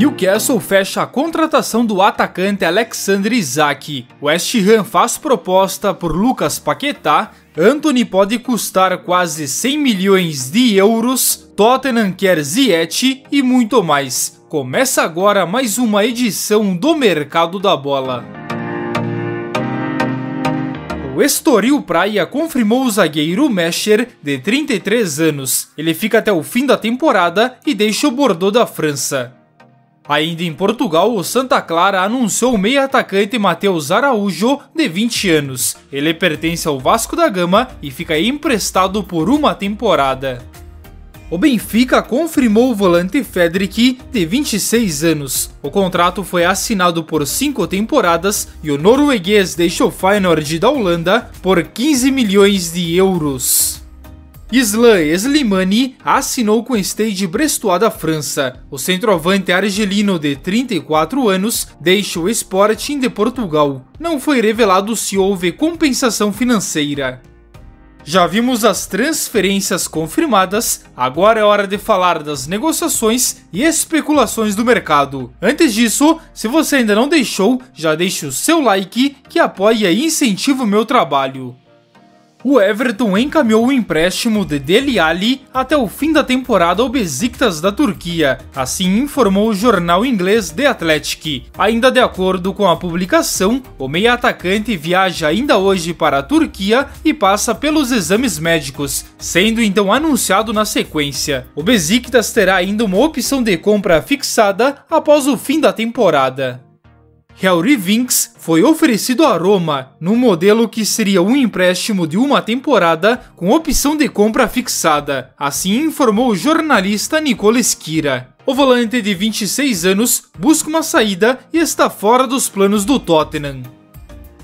Newcastle fecha a contratação do atacante Alexander Isak. West Ham faz proposta por Lucas Paquetá. Antony pode custar quase 100 milhões de euros. Tottenham quer Ziyech e muito mais. Começa agora mais uma edição do Mercado da Bola. O Estoril Praia confirmou o zagueiro Mescher, de 33 anos. Ele fica até o fim da temporada e deixa o Bordeaux da França. Ainda em Portugal, o Santa Clara anunciou o meio-atacante Matheus Araújo, de 20 anos. Ele pertence ao Vasco da Gama e fica emprestado por uma temporada. O Benfica confirmou o volante Fredrik, de 26 anos. O contrato foi assinado por 5 temporadas e o norueguês deixa o Feyenoord da Holanda por 15 milhões de euros. Islam Slimani assinou com o Stade Brestois da França. O centroavante argelino de 34 anos deixa o Sporting de Portugal. Não foi revelado se houve compensação financeira. Já vimos as transferências confirmadas, agora é hora de falar das negociações e especulações do mercado. Antes disso, se você ainda não deixou, já deixe o seu like que apoia e incentiva o meu trabalho. O Everton encaminhou o empréstimo de Dele Alli até o fim da temporada ao Beşiktaş da Turquia, assim informou o jornal inglês The Athletic. Ainda de acordo com a publicação, o meia-atacante viaja ainda hoje para a Turquia e passa pelos exames médicos, sendo então anunciado na sequência. O Beşiktaş terá ainda uma opção de compra fixada após o fim da temporada. Harry Winks foi oferecido a Roma, num modelo que seria um empréstimo de uma temporada com opção de compra fixada, assim informou o jornalista Nicolò Schira. O volante de 26 anos busca uma saída e está fora dos planos do Tottenham.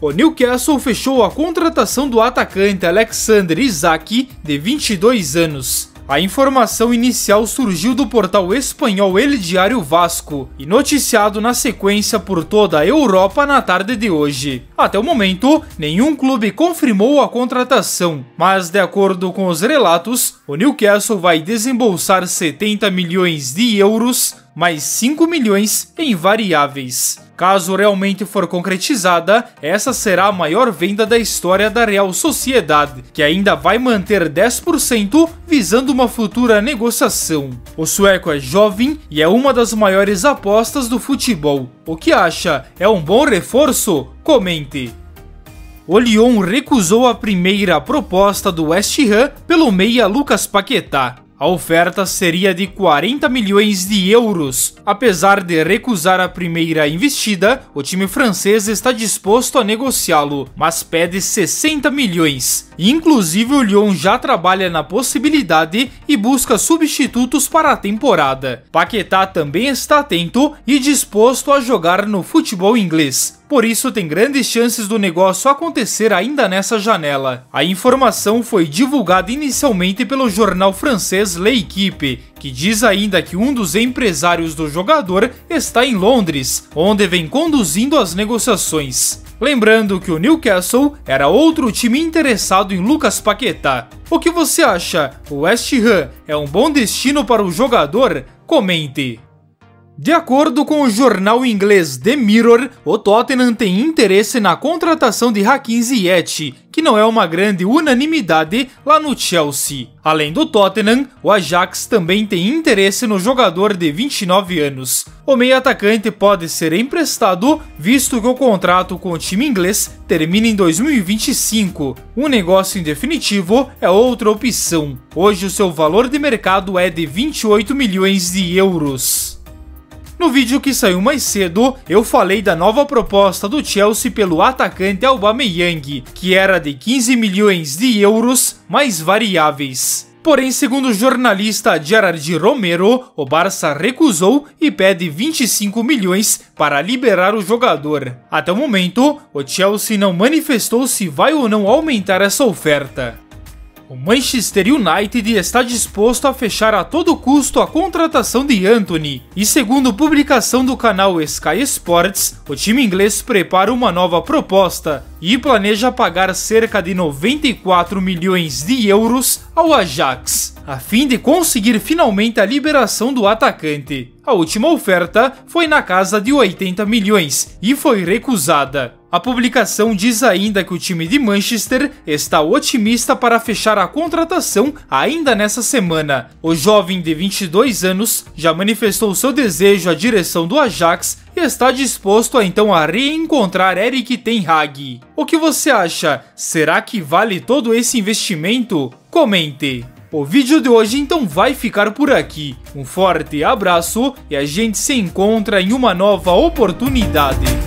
O Newcastle fechou a contratação do atacante Alexander Isak, de 22 anos. A informação inicial surgiu do portal espanhol El Diario Vasco e noticiado na sequência por toda a Europa na tarde de hoje. Até o momento, nenhum clube confirmou a contratação, mas de acordo com os relatos, o Newcastle vai desembolsar 70 milhões de euros, mais 5 milhões em variáveis. Caso realmente for concretizada, essa será a maior venda da história da Real Sociedad, que ainda vai manter 10% visando uma futura negociação. O sueco é jovem e é uma das maiores apostas do futebol. O que acha? É um bom reforço? Comente! O Lyon recusou a primeira proposta do West Ham pelo meia Lucas Paquetá. A oferta seria de 40 milhões de euros. Apesar de recusar a primeira investida, o time francês está disposto a negociá-lo, mas pede 60 milhões. Inclusive, o Lyon já trabalha na possibilidade e busca substitutos para a temporada. Paquetá também está atento e disposto a jogar no futebol inglês. Por isso, tem grandes chances do negócio acontecer ainda nessa janela. A informação foi divulgada inicialmente pelo jornal francês L'Equipe, que diz ainda que um dos empresários do jogador está em Londres, onde vem conduzindo as negociações. Lembrando que o Newcastle era outro time interessado em Lucas Paquetá. O que você acha? O West Ham é um bom destino para o jogador? Comente! De acordo com o jornal inglês The Mirror, o Tottenham tem interesse na contratação de Hakim Ziyech, que não é uma grande unanimidade lá no Chelsea. Além do Tottenham, o Ajax também tem interesse no jogador de 29 anos. O meio-atacante pode ser emprestado, visto que o contrato com o time inglês termina em 2025. Um negócio em definitivo é outra opção. Hoje o seu valor de mercado é de 28 milhões de euros. No vídeo que saiu mais cedo, eu falei da nova proposta do Chelsea pelo atacante Aubameyang, que era de 15 milhões de euros mais variáveis. Porém, segundo o jornalista Gerard Romero, o Barça recusou e pede 25 milhões para liberar o jogador. Até o momento, o Chelsea não manifestou se vai ou não aumentar essa oferta. O Manchester United está disposto a fechar a todo custo a contratação de Antony, e segundo publicação do canal Sky Sports, o time inglês prepara uma nova proposta e planeja pagar cerca de 94 milhões de euros ao Ajax, a fim de conseguir finalmente a liberação do atacante. A última oferta foi na casa de 80 milhões e foi recusada. A publicação diz ainda que o time de Manchester está otimista para fechar a contratação ainda nessa semana. O jovem de 22 anos já manifestou seu desejo à direção do Ajax e está disposto a reencontrar Erik ten Hag. O que você acha? Será que vale todo esse investimento? Comente! O vídeo de hoje então vai ficar por aqui. Um forte abraço e a gente se encontra em uma nova oportunidade.